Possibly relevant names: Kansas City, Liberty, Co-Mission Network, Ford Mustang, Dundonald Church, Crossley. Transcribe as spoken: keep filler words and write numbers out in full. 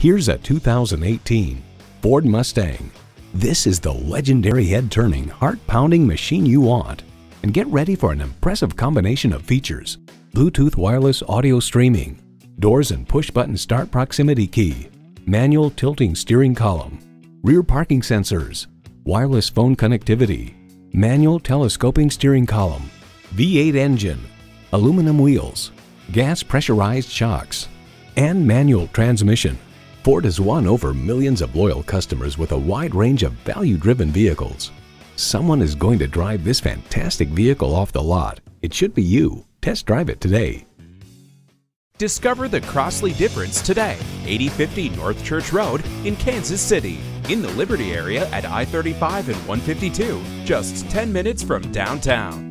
Here's a two thousand eighteen Ford Mustang. This is the legendary head-turning, heart-pounding machine you want. And get ready for an impressive combination of features: Bluetooth wireless audio streaming, doors and push-button start proximity key, manual tilting steering column, rear parking sensors, wireless phone connectivity, manual telescoping steering column, V eight engine, aluminum wheels, gas pressurized shocks, and manual transmission. Ford has won over millions of loyal customers with a wide range of value-driven vehicles. Someone is going to drive this fantastic vehicle off the lot. It should be you. Test drive it today. Discover the Crossley difference today. eighty fifty North Church Road in Kansas City. In the Liberty area at I thirty-five and one fifty-two, just ten minutes from downtown.